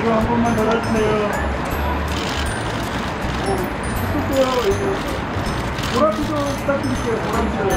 이거 한 번만 더 달아주세요. 보라피도 부탁드릴게요. 보라피도.